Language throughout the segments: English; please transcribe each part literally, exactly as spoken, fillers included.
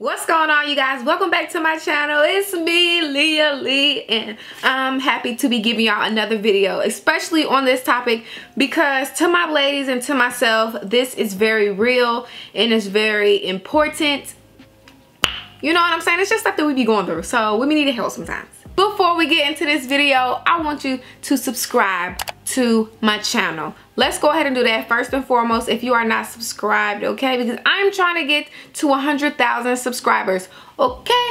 What's going on, you guys? Welcome back to my channel. It's me, LiaLeigh, and I'm happy to be giving y'all another video, especially on this topic, because to my ladies and to myself, this is very real and it's very important. You know what I'm saying? It's just stuff that we be going through, so we need help sometimes. Before we get into this video, I want you to subscribe to my channel. Let's go ahead and do that first and foremost if you are not subscribed, okay? Because I'm trying to get to one hundred thousand subscribers, okay?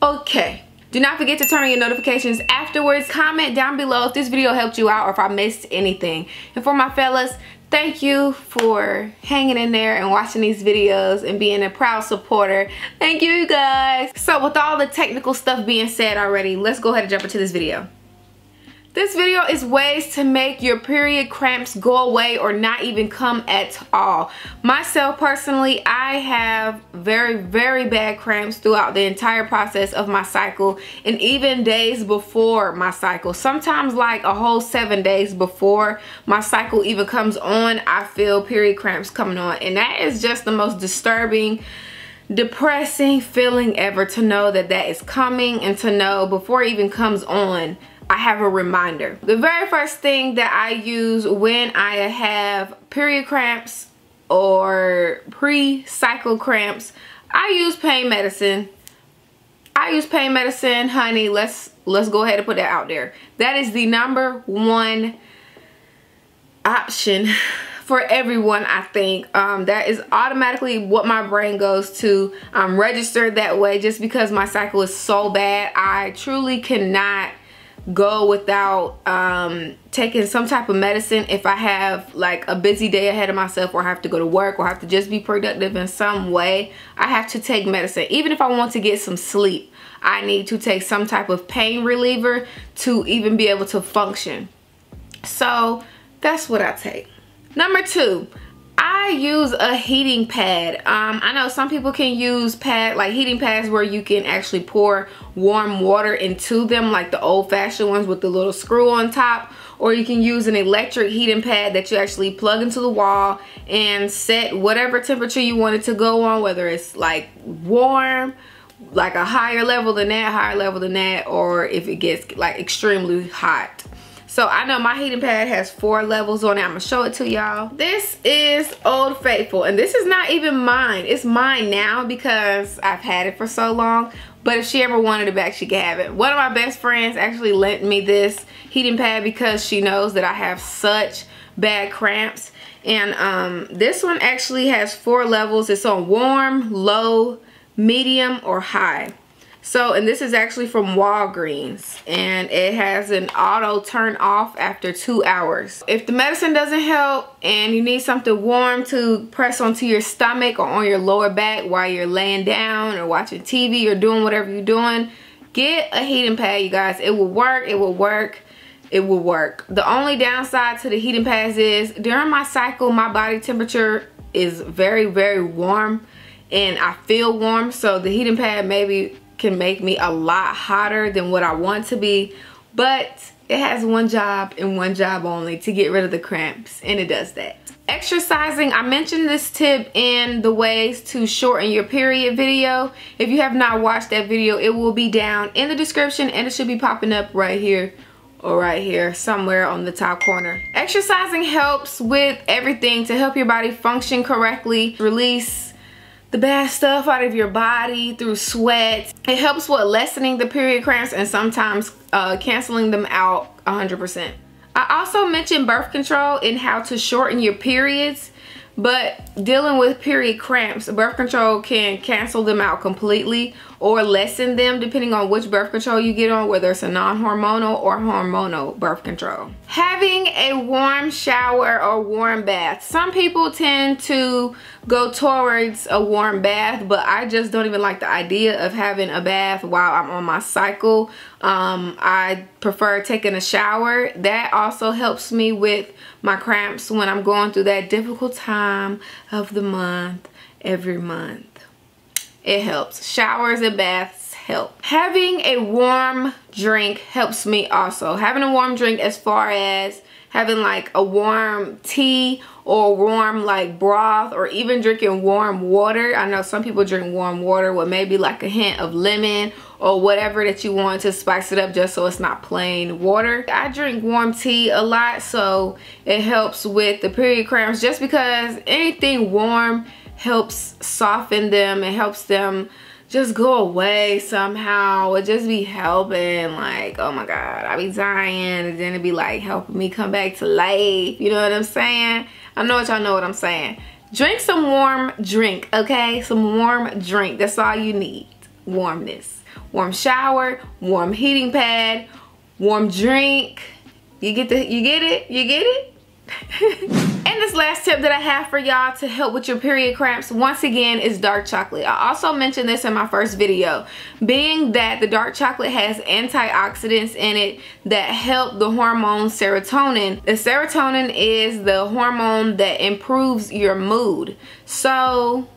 Okay. Do not forget to turn on your notifications afterwards. Comment down below if this video helped you out or if I missed anything. And for my fellas, thank you for hanging in there and watching these videos and being a proud supporter. Thank you, you guys. So with all the technical stuff being said already, let's go ahead and jump into this video. This video is ways to make your period cramps go away or not even come at all. Myself personally, I have very, very bad cramps throughout the entire process of my cycle and even days before my cycle. Sometimes like a whole seven days before my cycle even comes on, I feel period cramps coming on, and that is just the most disturbing, depressing feeling ever, to know that that is coming and to know before it even comes on, I have a reminder. The very first thing that I use when I have period cramps or pre-cycle cramps, I use pain medicine. I use pain medicine, honey. Let's let's go ahead and put that out there. That is the number one option for everyone, I think. Um, that is automatically what my brain goes to. I'm registered that way just because my cycle is so bad. I truly cannot go without um, taking some type of medicine if I have like a busy day ahead of myself, or I have to go to work, or I have to just be productive in some way. I have to take medicine. Even if I want to get some sleep, I need to take some type of pain reliever to even be able to function. So that's what I take. Number two, I use a heating pad. Um, I know some people can use pad, like heating pads where you can actually pour warm water into them, like the old-fashioned ones with the little screw on top, or you can use an electric heating pad that you actually plug into the wall and set whatever temperature you want it to go on, whether it's like warm, like a higher level than that, higher level than that, or if it gets like extremely hot. So I know my heating pad has four levels on it. I'm gonna show it to y'all. This is Old Faithful, and this is not even mine. It's mine now because I've had it for so long, but if she ever wanted it back, she could have it. One of my best friends actually lent me this heating pad because she knows that I have such bad cramps. And um, this one actually has four levels. It's on warm, low, medium, or high. So, and this is actually from Walgreens, and it has an auto turn off after two hours. If the medicine doesn't help and you need something warm to press onto your stomach or on your lower back while you're laying down or watching T V or doing whatever you're doing, get a heating pad, you guys. It will work, it will work, it will work. The only downside to the heating pads is during my cycle, my body temperature is very, very warm and I feel warm, so the heating pad maybe can make me a lot hotter than what I want to be, but it has one job and one job only: to get rid of the cramps, and it does that. Exercising, I mentioned this tip in the ways to shorten your period video. If you have not watched that video, it will be down in the description and it should be popping up right here or right here somewhere on the top corner. Exercising helps with everything to help your body function correctly, release the bad stuff out of your body through sweat. It helps with lessening the period cramps and sometimes uh, canceling them out one hundred percent. I also mentioned birth control and how to shorten your periods, but dealing with period cramps, birth control can cancel them out completely or lessen them depending on which birth control you get on, whether it's a non-hormonal or hormonal birth control. Having a warm shower or warm bath. Some people tend to go towards a warm bath, but I just don't even like the idea of having a bath while I'm on my cycle. Um, I prefer taking a shower. That also helps me with my cramps when I'm going through that difficult time of the month, every month. It helps. Showers and baths help. Having a warm drink helps me also. Having a warm drink as far as having like a warm tea or warm like broth, or even drinking warm water. I know some people drink warm water with maybe like a hint of lemon or whatever that you want to spice it up, just so it's not plain water. I drink warm tea a lot, so it helps with the period cramps, just because anything warm helps soften them. It helps them just go away somehow. It just be helping, like, oh my god, I be dying, and then it be like helping me come back to life. You know what I'm saying? I know what y'all know what I'm saying. Drink some warm drink, okay? Some warm drink, that's all you need. Warmness, warm shower, warm heating pad, warm drink. You get the, you get it, you get it? And this last tip that I have for y'all to help with your period cramps, once again, is dark chocolate. I also mentioned this in my first video, being that the dark chocolate has antioxidants in it that help the hormone serotonin. The serotonin is the hormone that improves your mood, so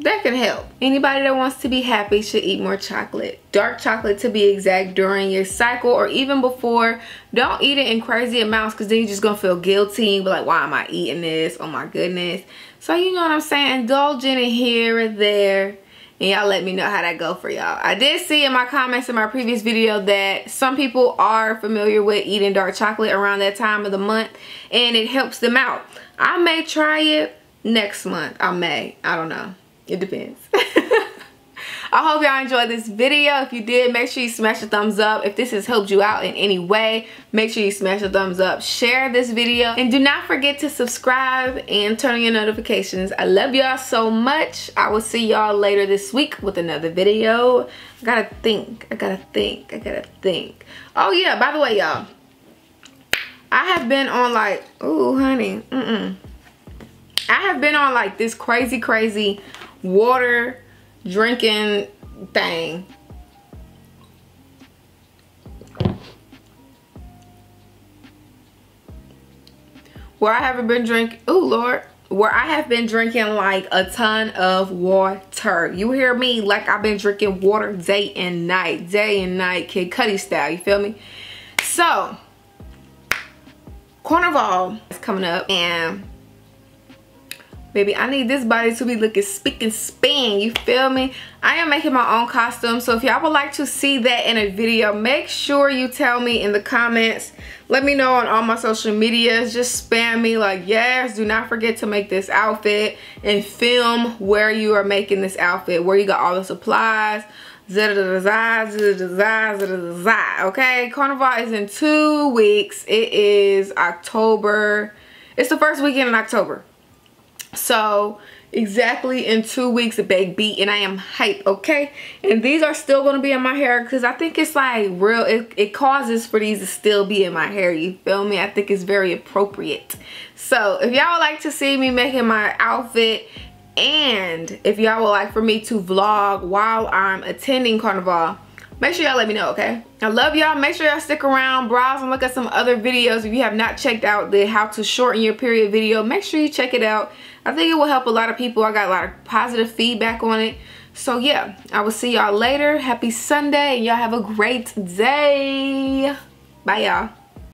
that can help. Anybody that wants to be happy should eat more chocolate. Dark chocolate to be exact, during your cycle or even before. Don't eat it in crazy amounts, because then you're just gonna feel guilty, but like, why am I eating this? Oh my goodness. So you know what I'm saying? Indulge in it here or there. And y'all let me know how that go for y'all. I did see in my comments in my previous video that some people are familiar with eating dark chocolate around that time of the month, and it helps them out. I may try it next month. I may. I don't know. It depends. I hope y'all enjoyed this video. If you did, make sure you smash the thumbs up. If this has helped you out in any way, make sure you smash the thumbs up, share this video, and do not forget to subscribe and turn on your notifications. I love y'all so much. I will see y'all later this week with another video. I gotta think, I gotta think, I gotta think. Oh yeah, by the way, y'all, I have been on like, ooh, honey, mm-mm. I have been on like this crazy, crazy water drinking thing. Where I haven't been drinking, oh Lord, where I have been drinking like a ton of water. You hear me? Like I've been drinking water day and night, day and night, Kid Cudi style, you feel me? So, Carnival is coming up, and baby, I need this body to be looking spick and span, you feel me? I am making my own costume, so if y'all would like to see that in a video, make sure you tell me in the comments. Let me know on all my social medias. Just spam me like, yes, do not forget to make this outfit, and film where you are making this outfit, where you got all the supplies. Okay, Carnival is in two weeks. It is October. It's the first weekend in October. So exactly in two weeks, baby, and I am hype, okay? And these are still gonna be in my hair, because I think it's like real, it, it causes for these to still be in my hair, you feel me? I think it's very appropriate. So if y'all would like to see me making my outfit, and if y'all would like for me to vlog while I'm attending Carnival, make sure y'all let me know, okay? I love y'all. Make sure y'all stick around, browse, and look at some other videos. If you have not checked out the how to shorten your period video, make sure you check it out. I think it will help a lot of people. I got a lot of positive feedback on it. So yeah, I will see y'all later. Happy Sunday, and y'all have a great day. Bye, y'all.